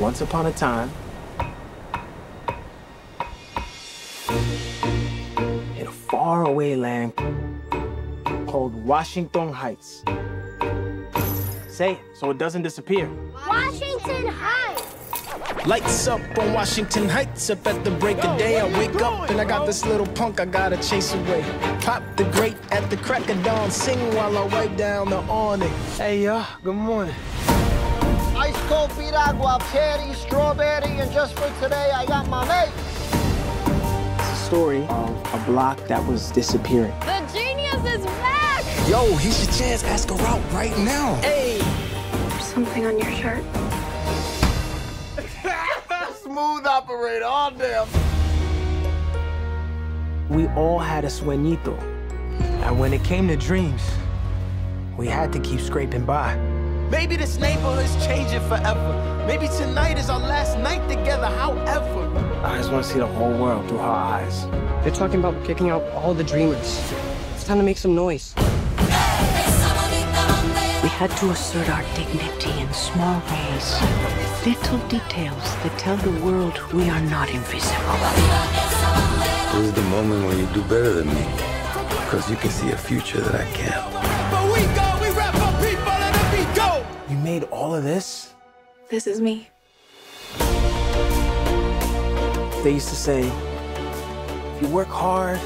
once upon a time, in a faraway land called Washington Heights. Say it so it doesn't disappear. Washington Heights! Lights up on Washington Heights. Up at the break of day, I wake up and I got this little punk I gotta chase away. Pop the grate at the crack of dawn, sing while I wipe down the awning. Hey, y'all, good morning. Ice cold Piragua, cherry, strawberry, and just for today, I got my mate. It's a story of a block that was disappearing. The genius is back! Yo, here's your chance. Ask her out right now. Hey! There's something on your shirt. Smooth operator, all damn. We all had a sueñito. And when it came to dreams, we had to keep scraping by. Maybe this neighborhood's changing forever. Maybe tonight is our last night together, however. I just want to see the whole world through her eyes. They're talking about kicking out all the dreamers. It's time to make some noise. We had to assert our dignity in small ways. Little details that tell the world we are not invisible. This is the moment when you do better than me. Because you can see a future that I can't. But we go, we rap for people, and then we go! You made all of this? This is me. They used to say, if you work hard,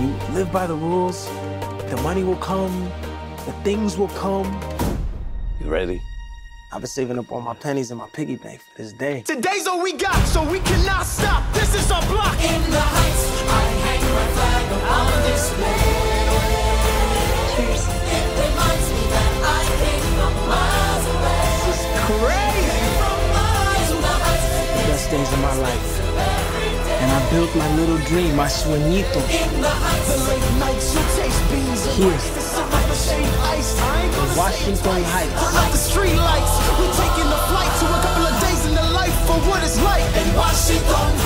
you live by the rules, the money will come, the things will come. You ready? I've been saving up all my pennies in my piggy bank for this day. Today's all we got, so we cannot stop. This is our block. In the heights, I hang my flag on display. Cheers. It reminds me that I came from miles away. This is crazy. From miles away. The best days of my life. And I built my little dream, my sueñito. In the heights, the late nights, you taste beans and rice. Washington Heights. Turn off the street lights. We're taking a flight to a couple of days in the life for what it's like in Washington.